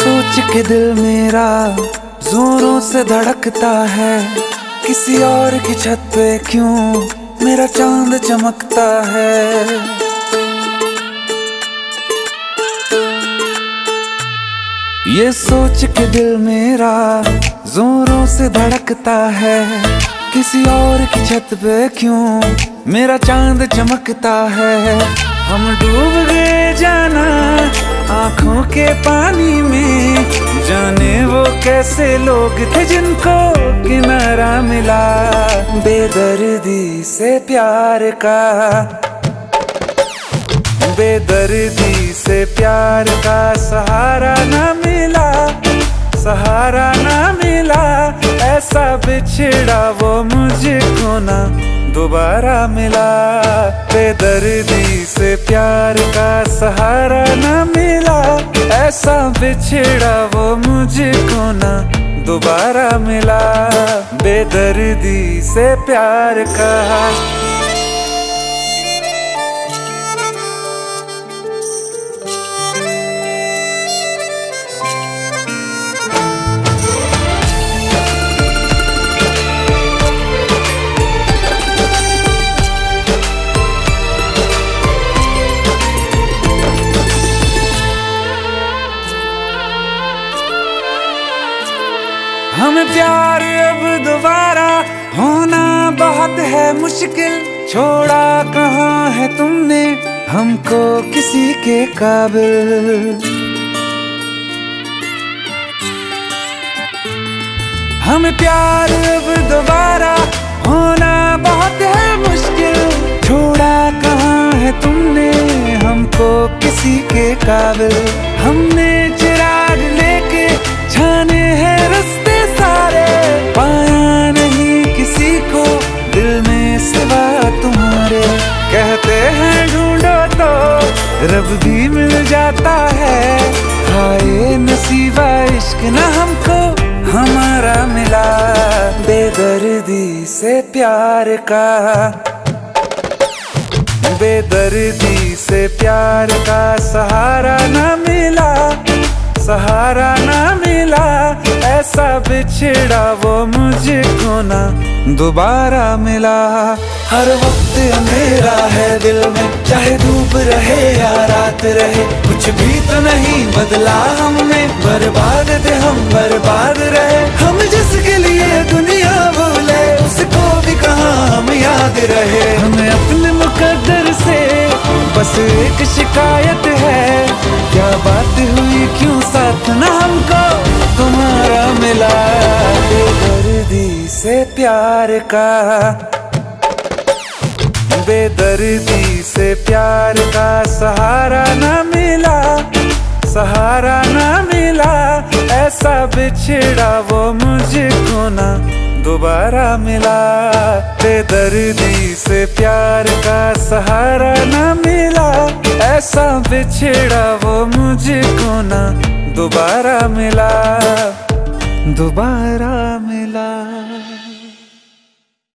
सोच के दिल मेरा जोरों से धड़कता है, किसी और की छत पे क्यों मेरा चांद चमकता है। ये सोच के दिल मेरा जोरों से धड़कता है, किसी और की छत पे क्यों मेरा चांद चमकता है। हम डूब गए जाना आँखों के पानी में, जाने वो कैसे लोग थे जिनको किनारा मिला बेदर्दी से प्यार का, बेदर्दी से प्यार का। सहारा ना मिला, सहारा ना मिला, ऐसा बिछड़ा वो मुझको ना दोबारा मिला। बेदर्दी से प्यार का सहारा ना मिला, ऐसा बिछड़ा वो मुझको ना दोबारा मिला बेदर्दी से प्यार का। हमें प्यार अब दोबारा होना बहुत है मुश्किल, छोड़ा कहाँ है तुमने हमको किसी के काबिल। हमें प्यार अब दोबारा होना बहुत है मुश्किल, छोड़ा कहाँ है तुमने हमको किसी के काबिल। हमने चिराग लेके छाने हैं रस्ते सारे, पाया नहीं किसी को दिल में सिवा तुम्हारे। कहते हैं ढूंढो तो रब भी मिल जाता है, हाय नसीबा इश्क ना हमको हमारा मिला बेदर्दी से प्यार का, बेदर्दी से प्यार का। सहारा ना मिला, सहारा ना मिला, ऐसा बिछड़ा वो मुझको ना दोबारा मिला। हर वक्त अंधेरा है दिल में, चाहे धूप रहे या रात रहे, कुछ भी तो नहीं बदला हमने, बर्बाद थे हम बर्बाद रहे। हम जिसके लिए दुनिया भूले उसको भी कहाँ हम याद रहे। हमें अपने मुकद्दर से बस एक शिकायत है, क्या बात हुई क्यों साथ ना हमको तुम्हारा मिला बेदर्दी से प्यार का, बेदर्दी से प्यार का। सहारा ना मिला, सहारा ना मिला, ऐसा बिछड़ा वो मुझको ना दोबारा मिला बेदर्दी से प्यार का। सहारा ना मिला, ऐसा बिछड़ा वो मुझको ना दोबारा मिला, दोबारा मिला।